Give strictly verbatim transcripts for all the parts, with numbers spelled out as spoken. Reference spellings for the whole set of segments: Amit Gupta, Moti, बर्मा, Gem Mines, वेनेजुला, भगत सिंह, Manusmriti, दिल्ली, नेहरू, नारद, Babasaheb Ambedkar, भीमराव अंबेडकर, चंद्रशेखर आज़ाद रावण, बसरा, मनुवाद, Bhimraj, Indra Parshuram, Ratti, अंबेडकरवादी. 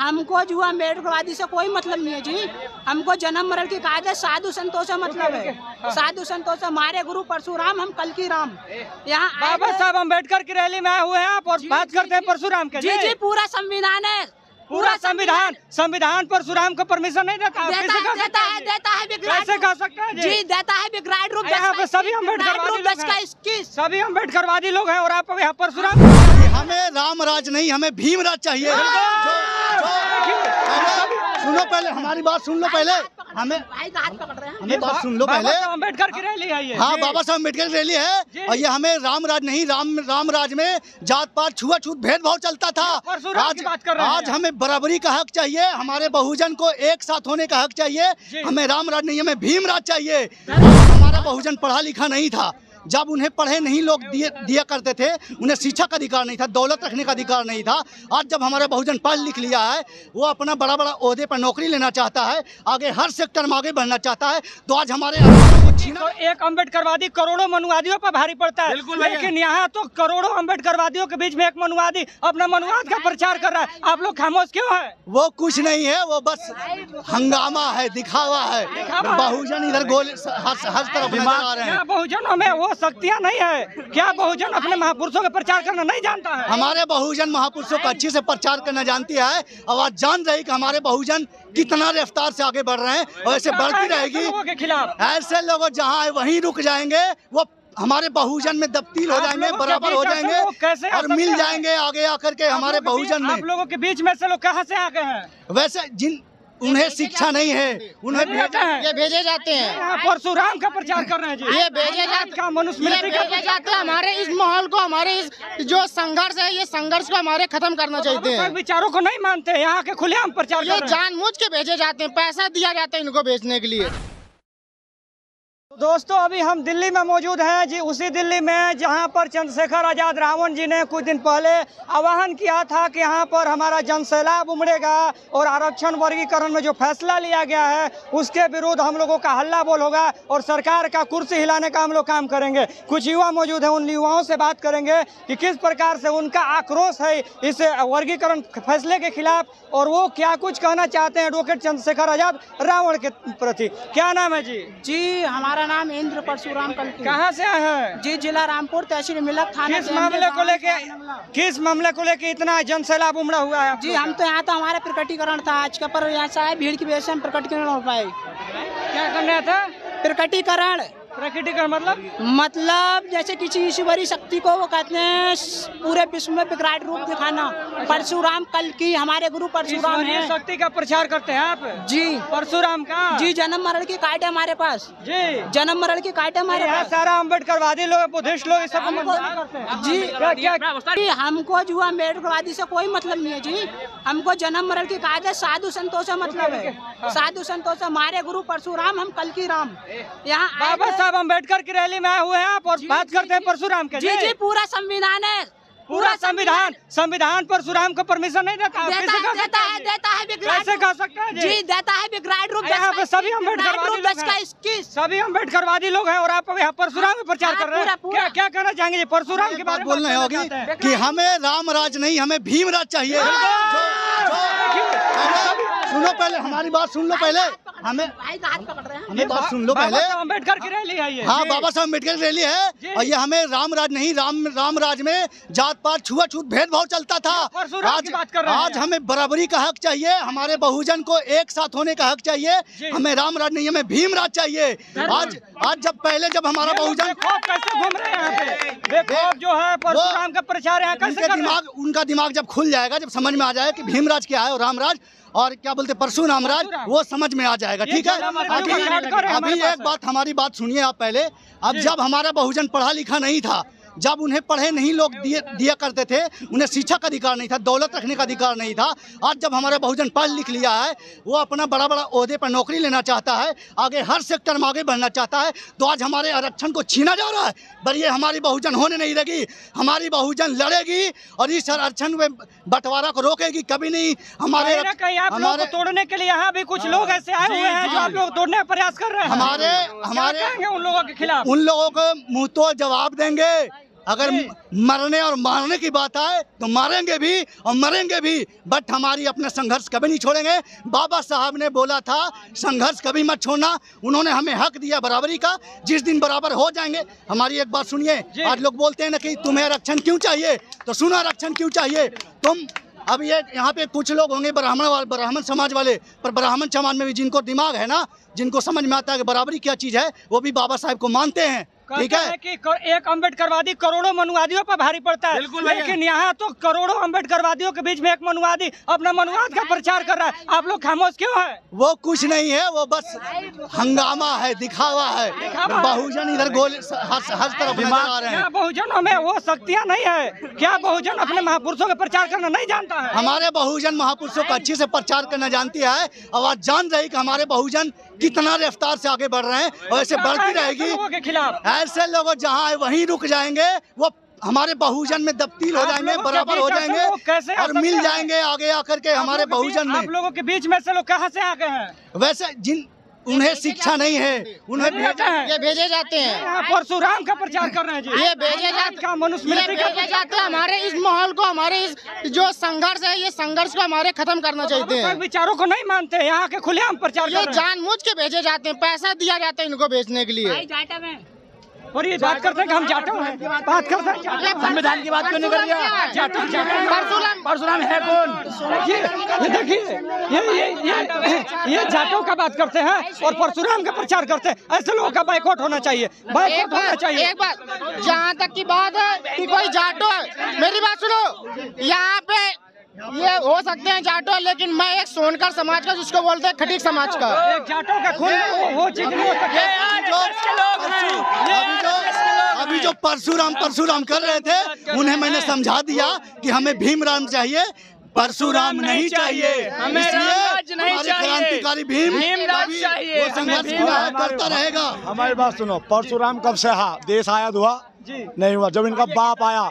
हमको जो अम्बेडकरवादी से कोई मतलब नहीं है जी। हमको जन्म मरण की कायद है, साधु संतों से मतलब है, साधु संतों से। हमारे गुरु परशुराम, हम कल की राम। यहाँ बाबा साहब अम्बेडकर की रैली में आए हुए हैं आप और बात करते हैं परशुराम के। जी जी, पूरा संविधान है, पूरा संविधान संविधान परशुराम को परमिशन नहीं देता। देता है, देता है, देता है कैसे खा सकता है जी? जी देता है बिगराइड रूप। यहाँ पे सभी अम्बेडकरवादी सभी अम्बेडकरवादी लोग हैं और आप यहाँ परशुराम। हमें रामराज नहीं, हमें भीमराज चाहिए। सुनो पहले हमारी बात, सुन लो पहले हमें हमें बात सुन लो पहले। अम्बेडकर की रैली है ये, हाँ बाबा साहब अम्बेडकर की रैली है। और ये हमें रामराज नहीं, राम रामराज में जात पात छुआछूत भेदभाव चलता था। आज आज हमें बराबरी का हक चाहिए, हमारे बहुजन को एक साथ होने का हक चाहिए। हमें रामराज नहीं, हमें भीमराज चाहिए। हमारा बहुजन पढ़ा लिखा नहीं था, जब उन्हें पढ़े नहीं लोग दिए दिया करते थे, उन्हें शिक्षा का अधिकार नहीं था, दौलत रखने का अधिकार नहीं था। आज जब हमारा बहुजन पढ़ लिख लिया है, वो अपना बड़ा बड़ा ओहदे पर नौकरी लेना चाहता है, आगे हर सेक्टर में आगे बढ़ना चाहता है, तो आज हमारे तो एक अम्बेडकरवादी करोड़ों मनुवादियों पर भारी पड़ता है। लेकिन यहाँ तो करोड़ों अम्बेडकरवादियों के बीच में एक मनुवादी अपना मनुवाद का प्रचार कर रहा है। आप लोग खामोश क्यों है? वो कुछ नहीं है, वो बस हंगामा है, दिखावा है। बहुजन इधर गोले हर तरफ आ रहे हैं। बहुजनों में वो शक्तियाँ नहीं है क्या? बहुजन अपने महापुरुषों का प्रचार करना नहीं जानता है? हमारे बहुजन महापुरुषों का अच्छे से प्रचार करना जानती है। आवाज जान रही कि हमारे बहुजन कितना रफ्तार से आगे बढ़ रहे हैं और ऐसे बढ़ती रहेगी। ऐसे लोगों जहाँ वहीं रुक जाएंगे, वो हमारे बहुजन में दबतील हो जाएंगे, बराबर हो जाएंगे और मिल जाएंगे आगे आकर के हमारे बहुजन में। आप लोगों के बीच में से लोग कहाँ से आ गए हैं? वैसे जिन उन्हें शिक्षा नहीं है, उन्हें भेजा है, ये भेजे जाते हैं। परशुराम का प्रचार कर रहे हैं जी, ये भेजे जाते हैं, मनुस्मृति का भेजे जाते हैं। हमारे इस माहौल को, हमारे इस जो संघर्ष है, ये संघर्ष को हमारे खत्म करना चाहिए है। विचारों को नहीं मानते यहाँ के, खुलेआम प्रचार ये जानबूझ के भेजे जाते हैं, पैसा दिया जाता है इनको भेजने के लिए। दोस्तों अभी हम दिल्ली में मौजूद हैं जी, उसी दिल्ली में जहां पर चंद्रशेखर आज़ाद रावण जी ने कुछ दिन पहले आह्वान किया था कि यहां पर हमारा जन सैलाब उमड़ेगा और आरक्षण वर्गीकरण में जो फैसला लिया गया है उसके विरुद्ध हम लोगों का हल्ला बोल होगा और सरकार का कुर्सी हिलाने का हम लोग काम करेंगे। कुछ युवा मौजूद हैं, उन युवाओं से बात करेंगे कि किस प्रकार से उनका आक्रोश है इस वर्गीकरण फैसले के खिलाफ और वो क्या कुछ कहना चाहते हैं एडवोकेट चंद्रशेखर आज़ाद रावण के प्रति। क्या नाम है जी? जी हमारा नाम इंद्र परशुराम। कहाँ से आए हैं जी? जिला रामपुर, तहसील मिलक, थाना। किस मामले को लेके किस मामले को लेके इतना जन सैलाब उमड़ा हुआ है जी? हम तो यहाँ था, हमारा प्रकटीकरण था आज का, पर यहाँ से आए भीड़ की वजह से हम प्रकटीकरण हो पाए। क्या करना था? प्रकटीकरण। प्रकटीकरण मतलब मतलब जैसे किसी ईश्वरी शक्ति को वो कहते हैं पूरे विश्व में विकराट रूप दिखाना। परशुराम कल की, हमारे गुरु परशुराम है, शक्ति का प्रचार करते हैं आप जी, परशुराम का। जी जन्म मरण की काट है हमारे पास जी, जन्म मरण की काट है हमारे पास। सारा अम्बेडकरवादी लोग, बुद्धिस्ट लोग सब जी। हमको जो अम्बेडकरवादी से कोई मतलब नहीं है जी। हमको जन्म मरण की काट है, साधु संतों से मतलब है, साधु संतों से। हमारे गुरु परशुराम, हम कल की राम। यहाँ बाबा साहब अम्बेडकर की रैली में आए हुए हैं आप और बात करते हैं परशुराम के। जी जी, पूरा संविधान है, पूरा संविधान संविधान परशुराम को परमिशन नहीं देता। देता है, देता है, देता है कैसे खा सकता है जी? देता है बिगराइड रूप। यहाँ पे सभी अम्बेडकरवादी सभी अम्बेडकरवादी लोग हैं और आप यहाँ परशुराम में प्रचार कर रहे हैं। क्या क्या कहना चाहेंगे परशुराम के बारे में? बोलना होगी कि हमें रामराज नहीं, हमें भीमराज चाहिए। सुनो पहले हमारी बात, सुन लो पहले हमें हमें बात सुन लो पहले। अम्बेडकर की रैली है ये, हाँ बाबा साहब अम्बेडकर की रैली है। और ये हमें रामराज नहीं, राम रामराज में जात पात छुआछूत भेदभाव चलता था। आज आज हमें बराबरी का हक चाहिए, हमारे बहुजन को एक साथ होने का हक चाहिए। हमें रामराज नहीं, हमें भीमराज चाहिए। आज आज जब पहले जब हमारा बहुजन कैसे घूम रहे हैं जो है परशुराम का प्रचार, उनका दिमाग उनका दिमाग जब खुल जाएगा, जब समझ में आ जाएगा कि भीमराज क्या है और रामराज और क्या बोलते परशु रामराज, वो समझ में आ जाएगा। ठीक है, अभी अभी एक बात, हमारी बात सुनिए आप पहले। अब जब हमारा बहुजन पढ़ा लिखा नहीं था, जब उन्हें पढ़े नहीं लोग दिए दिया करते थे, उन्हें शिक्षा का अधिकार नहीं था, दौलत रखने का अधिकार नहीं था। आज जब हमारा बहुजन पढ़ लिख लिया है, वो अपना बड़ा बड़ा ओहदे पर नौकरी लेना चाहता है, आगे हर सेक्टर में आगे बढ़ना चाहता है, तो आज हमारे आरक्षण को छीना जा रहा है। पर ये हमारी बहुजन होने नहीं देगी, हमारी बहुजन लड़ेगी और इस आरक्षण में बंटवारा को रोकेगी कभी नहीं। हमारे हमारे तोड़ने के लिए यहाँ भी कुछ लोग ऐसे आए हुए हैं जो आप लोग तोड़ने का प्रयास कर रहे हैं। हमारे हमारे उन लोगों के खिलाफ उन लोगों को मुंह तोड़ जवाब देंगे। अगर मरने और मारने की बात आए तो मारेंगे भी और मरेंगे भी, बट हमारी अपने संघर्ष कभी नहीं छोड़ेंगे। बाबा साहब ने बोला था संघर्ष कभी मत छोड़ना, उन्होंने हमें हक दिया बराबरी का। जिस दिन बराबर हो जाएंगे, हमारी एक बात सुनिए, आज लोग बोलते हैं ना कि तुम्हें आरक्षण क्यों चाहिए, तो सुनो आरक्षण क्यों चाहिए। तुम अब ये यहाँ पे कुछ लोग होंगे ब्राह्मण ब्राह्मण समाज वाले, पर ब्राह्मण समाज में भी जिनको दिमाग है ना, जिनको समझ में आता है कि बराबरी क्या चीज़ है, वो भी बाबा साहब को मानते हैं। ठीक है कि एक अंबेडकरवादी करोड़ों मनुवादियों पर भारी पड़ता है, लेकिन यहाँ तो करोड़ों अंबेडकरवादियों के बीच में एक मनुवादी अपना मनुवाद का प्रचार कर रहा है। आप लोग खामोश क्यों है? वो कुछ नहीं है, वो बस हंगामा है, दिखावा है। बहुजन इधर गोल हर तरफ नजर आ रहे हैं। बहुजनों में वो शक्तियाँ नहीं है क्या? बहुजन अपने महापुरुषों का प्रचार करना नहीं जानता है? हमारे बहुजन महापुरुषों का अच्छे से प्रचार करना जानती है। आवाज जान रही कि हमारे बहुजन कितना रफ्तार से आगे बढ़ रहे हैं और ऐसे बढ़ती रहेगी। लोगों के खिलाफ ऐसे लोग जहाँ है वहीं रुक जाएंगे, वो हमारे बहुजन में तब्दील हो जाएंगे, बराबर हो जाएंगे और मिल जाएंगे आगे आकर के हमारे बहुजन में। आप लोगों के बीच में से लोग कहाँ से आ गए हैं? वैसे जिन उन्हें शिक्षा नहीं है, उन्हें भेजा है, ये भेजे जाते हैं, परशुराम का प्रचार कर रहे हैं जी, ये भेजे जाते हैं, मनुस्मृति का भेजे जाते हैं। हमारे इस माहौल को, हमारे इस जो संघर्ष है, ये संघर्ष को हमारे खत्म करना चाहते हैं। विचारों को नहीं मानते हैं, यहाँ के खुलेआम प्रचार कर रहे हैं, जानबूझ के भेजे जाते हैं, पैसा दिया जाता है इनको भेजने के लिए। और ये बात करते हैं कि हम जाटों हैं, बात करते हैं संविधान की, बात क्यों नहीं कर रही है? जाटों जाटों परशुराम परशुराम है कौन? ये ये देखिए, ये ये ये ये जाटों का बात करते हैं और परशुराम का प्रचार करते हैं। ऐसे लोगों का बाइकआउट होना चाहिए, बाइकआउट होना चाहिए। एक बात, जहाँ तक की बात है कि कोई जाटो है, मेरी बात सुनो, यहाँ पे ये हो सकते हैं जाटो, लेकिन मैं एक सोनकर समाज का, जिसको बोलते हैं खटीक समाज का, एक जाटो का खून वो चीज नहीं हो सकता। अभी जो परशुराम परशुराम कर रहे थे, उन्हें मैंने समझा दिया कि हमें भीमराम चाहिए, परशुराम नहीं चाहिए, हमें रामराज नहीं चाहिए, क्रांतिकारी भीम भीमराज चाहिए। संघर्ष करता रहेगा। हमारी बात सुनो, परशुराम कब से देश आजाद हुआ? नहीं हुआ। जब इनका बाप आया,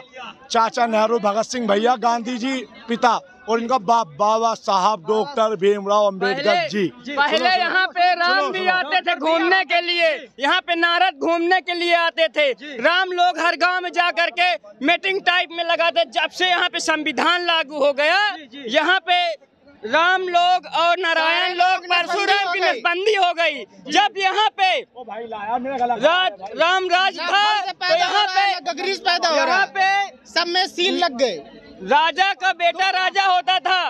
चाचा नेहरू, भगत सिंह भैया, गांधी जी पिता, और इनका बाप बाबा साहब डॉक्टर भीमराव अंबेडकर जी। पहले यहाँ पे राम भी आते थे घूमने के लिए, यहाँ पे नारद घूमने के लिए आते थे। राम लोग हर गांव में जा करके मीटिंग टाइप में लगाते। जब से यहाँ पे संविधान लागू हो गया, यहाँ पे राम लोग और नारायण लोग, परशुराम की नसबंदी हो गई। जब यहाँ पे रामराज था, तो यहाँ पे यहाँ पे सब में सील लग गए। राजा का बेटा राजा होता था,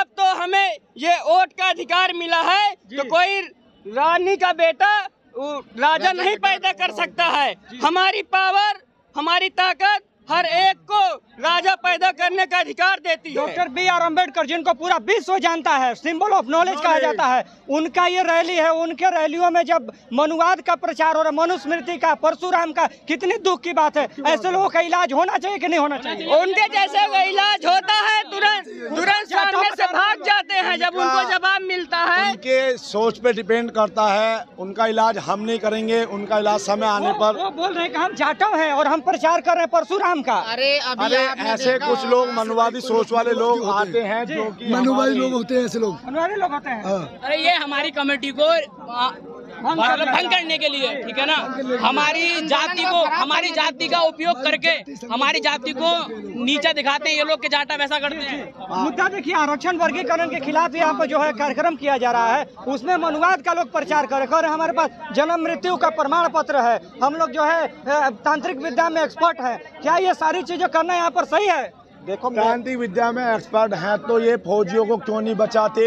अब तो हमें ये वोट का अधिकार मिला है, तो कोई रानी का बेटा राजा नहीं पैदा कर सकता है। हमारी पावर, हमारी ताकत हर एक को राजा पैदा करने का अधिकार देती है। डॉक्टर बी आर अम्बेडकर, जिनको पूरा विश्व जानता है, सिंबल ऑफ नॉलेज कहा जाता है, उनका ये रैली है। उनके रैलियों में जब मनुवाद का प्रचार हो रहा है, मनुस्मृति का, परशुराम का, कितनी दुख की बात है। ऐसे लोगों का इलाज होना चाहिए कि नहीं होना चाहिए? उनके जैसे का इलाज होता है, तुरंत तुरंत सामने से भाग जाते हैं जब उनको जवाब मिलता है। उनके सोच पे डिपेंड करता है, उनका इलाज हम नहीं करेंगे, उनका इलाज समय आने पर। वो बोल रहे हैं कि हम जाटव हैं और हम प्रचार कर रहे हैं परशुराम का। अरे अभी ऐसे कुछ लोग मनुवादी सोच वाले लोग आते हैं, जो कि मनुवादी लोग होते हैं, ऐसे लोग मनुवादी लोग होते हैं। अरे ये हमारी कमेटी को भंग करने के लिए, ठीक है ना, हमारी जाति को, हमारी जाति का उपयोग करके हमारी जाति को नीचा दिखाते हैं ये लोग के, जाटा वैसा करते हैं। मुद्दा देखिए, आरक्षण वर्गीकरण के खिलाफ यहाँ पर जो है कार्यक्रम किया जा रहा है, उसमें मनुवाद का लोग प्रचार कर रहे हैं। हमारे पास जन्म मृत्यु का प्रमाण पत्र है, हम लोग जो है तांत्रिक विद्या में एक्सपर्ट है। क्या ये सारी चीजें करना यहाँ पर सही है? देखो, गांधी विद्या में एक्सपर्ट हैं, तो ये फौजियों को क्यों नहीं बचाते?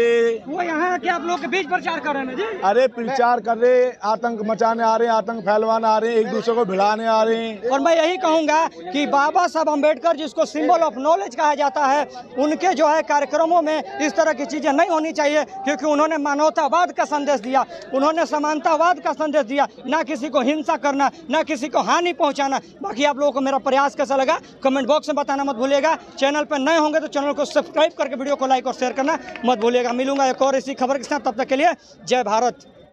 वो यहाँ के आप लोग के बीच प्रचार कर रहे हैं जी। अरे प्रचार कर रहे, आतंक मचाने आ रहे, आतंक फैलवाने आ रहे, एक दूसरे को भिड़ाने आ रहे हैं। और मैं यही कहूँगा कि बाबा साहब अम्बेडकर, जिसको सिंबल ऑफ नॉलेज कहा जाता है, उनके जो है कार्यक्रमों में इस तरह की चीजें नहीं होनी चाहिए, क्योंकि उन्होंने मानवतावाद का संदेश दिया, उन्होंने समानतावाद का संदेश दिया, ना किसी को हिंसा करना, ना किसी को हानि पहुँचाना। बाकी आप लोगों को मेरा प्रयास कैसा लगा, कमेंट बॉक्स में बताना मत भूलिएगा। चैनल पर नए होंगे तो चैनल को सब्सक्राइब करके वीडियो को लाइक और शेयर करना मत भूलिएगा। मिलूंगा एक और इसी खबर के साथ, तब तक के लिए जय भारत।